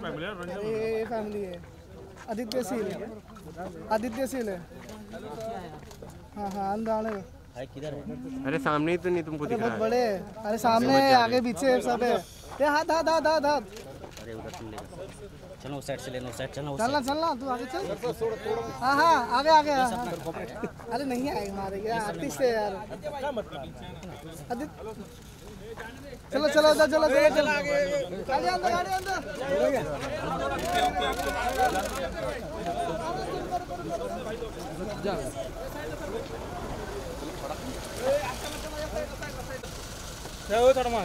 modern family है रंजन ये family है आदित्य सील है हाँ हाँ अंदाज़ है अरे सामने ही तो नहीं तुमको दिख रहा है बड़े अरे सामने आगे पीछे सब है ये हाथ हाथ हाथ हाथ हाथ अरे उधर तुम लेकर चलो उस साइड से लेना उस साइड चलना चलना तू आगे चल हाँ हाँ आगे आगे अरे नहीं आए हमारे ये आतिश है यार आदित्य चलो चलो उधर चलो चलो गाड़ी अंदर क्या हुआ थर्मा